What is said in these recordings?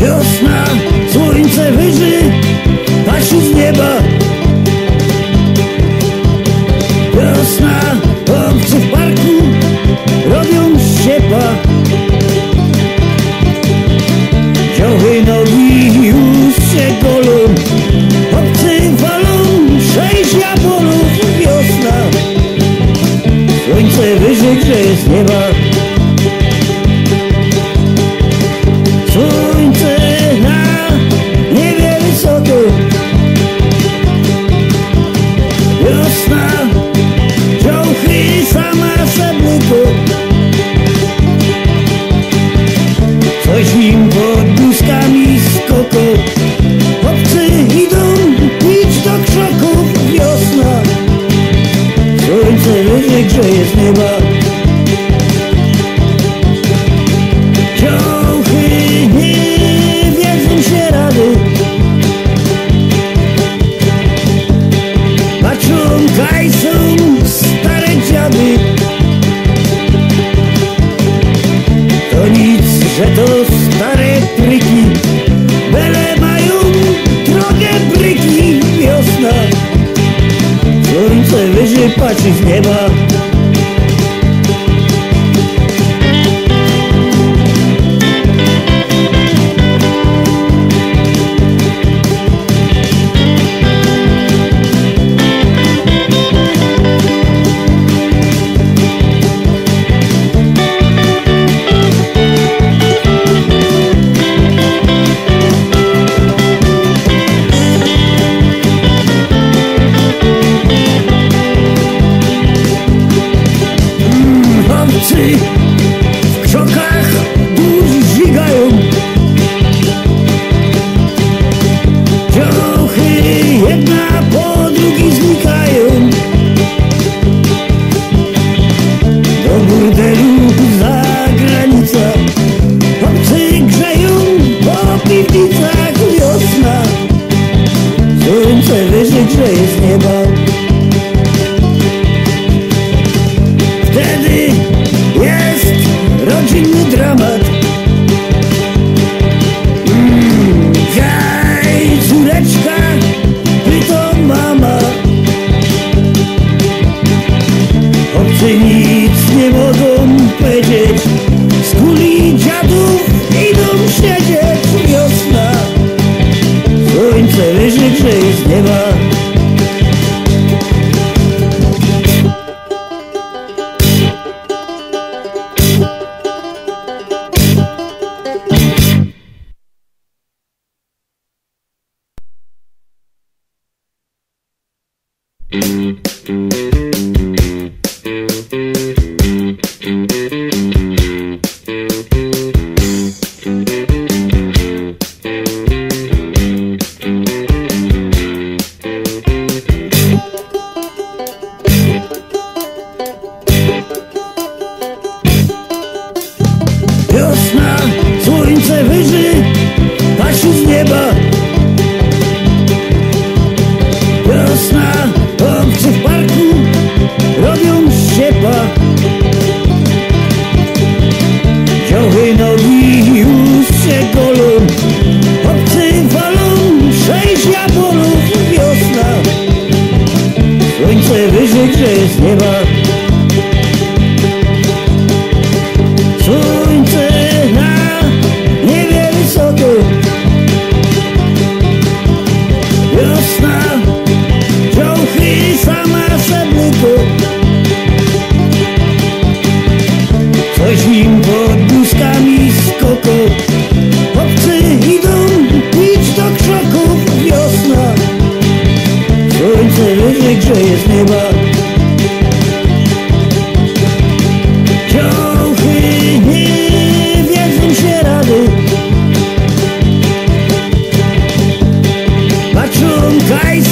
Wiosna, słońce wyży, patrzy z nieba. Wiosna, obcy w parku robią ściepa. Zioły nogi już się golą, obcy walą 6 jabolów. Wiosna, słońce wyży, grzeje z nieba. Coś im pod bluzkami skoko, chłopcy idą pić do krzaków. Wiosna, słońce wyżej grzeje z nieba. Ciochy nie wiedzą się rady, patrzą kajsą stare dziady. To nic, że to stare pryki, byle mają drogie bryki. Wiosna, słońce wyżej patrzy z nieba. W krzokach duży żygają, ciochy jedna po drugi znikają. Do burdelu za granicą chłopcy grzeją po piwnicach. Wiosna, słońce wyżej grzeje z nieba. Rodzinny dramat. Hej, córeczka, pyta mama. Obcy nic nie mogą powiedzieć, z kuli dziadów idą siedzieć. Wiosna, słońce wyżej grzeje z nieba. Wiosna, słońce wyży, patrzy z nieba. Wiosna, obcy w parku robią ściepa. Zioły nogi już się golą, obcy walą 6 jabolów. Wiosna, słońce wyżej grzeje z nieba. Słońce na niebie wysoko. Wiosna, ciochy sama sebnyko. Coś im pod bluzkami skoko, chłopcy idą pić do krzaków. Wiosna, słońce wyżej grzeje z nieba.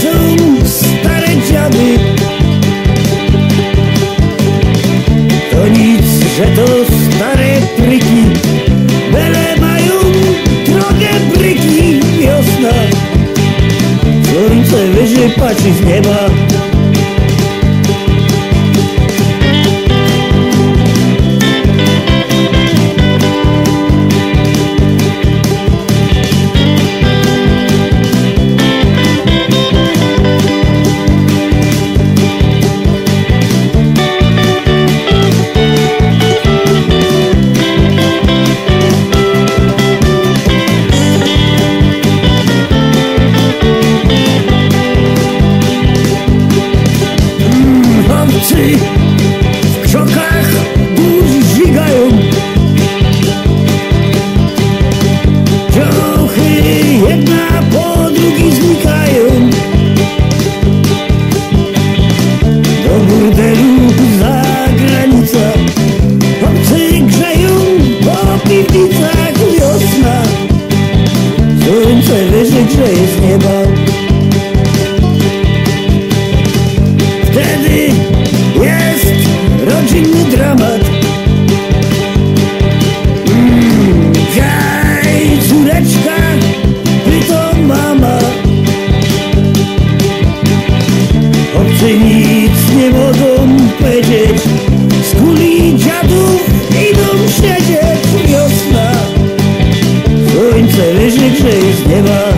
Są stare dziady. patrzy z nieba. W krzakach burzy ścigają, ciochy jedna po drugiej znikają. Do burdelu za granicą chłopcy grzeją po piwnicach. Wiosna, słońce wyżej grzeje z nieba. Wtedy jest rodzinny dramat. Hej, córeczka, ty to mama. Chłopcy nic nie mogą powiedzieć, z kuli dziadów idą siedzieć. Wiosna, słońce wyżej grzeje z nieba.